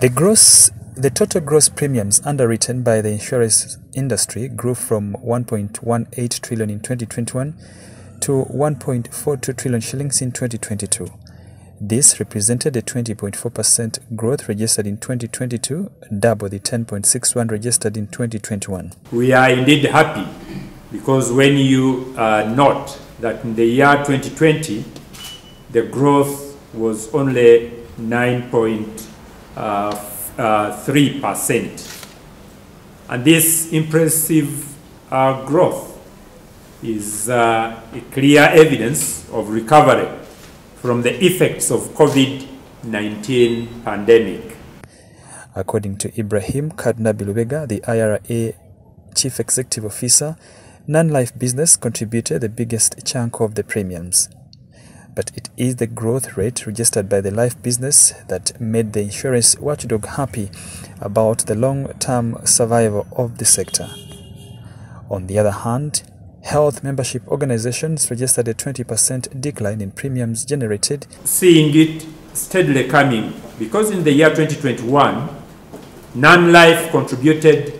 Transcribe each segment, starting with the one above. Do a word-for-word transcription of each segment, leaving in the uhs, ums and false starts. The gross The total gross premiums underwritten by the insurance industry grew from one point one eight trillion in twenty twenty-one to one point four two trillion shillings in twenty twenty-two. This represented a twenty point four percent growth registered in twenty twenty-two, double the ten point six one registered in twenty twenty-one. We are indeed happy, because when you uh, note that in the year twenty twenty, the growth was only nine point four percent. Uh, three percent, and this impressive uh, growth is uh, a clear evidence of recovery from the effects of COVID nineteen pandemic. According to Ibrahim Kadnabilubega, the I R A Chief Executive Officer, non-life business contributed the biggest chunk of the premiums. But it is the growth rate registered by the life business that made the insurance watchdog happy about the long-term survival of the sector. On the other hand, health membership organizations registered a twenty percent decline in premiums generated, seeing it steadily coming, because in the year twenty twenty-one, non-life contributed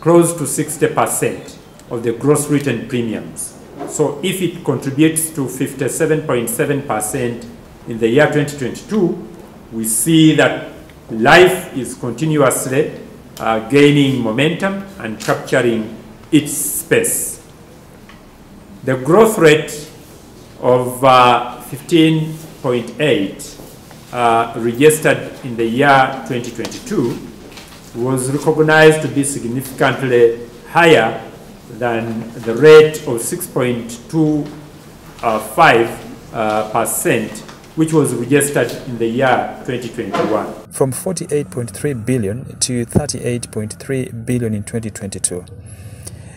close to sixty percent of the gross written premiums. So if it contributes to fifty-seven point seven percent in the year twenty twenty-two, we see that life is continuously uh, gaining momentum and capturing its space. The growth rate of fifteen point eight percent uh, uh, registered in the year twenty twenty-two was recognized to be significantly higher than the rate of six point two five percent, which was registered in the year twenty twenty-one. From forty-eight point three billion to thirty-eight point three billion in twenty twenty-two.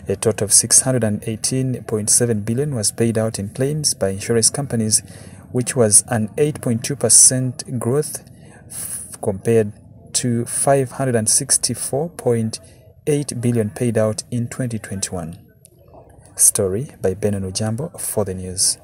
A total of six hundred eighteen point seven billion was paid out in claims by insurance companies, which was an eight point two percent growth compared to five hundred sixty-four point eight billion paid out in twenty twenty-one. Story by Benon Ujambo for the news.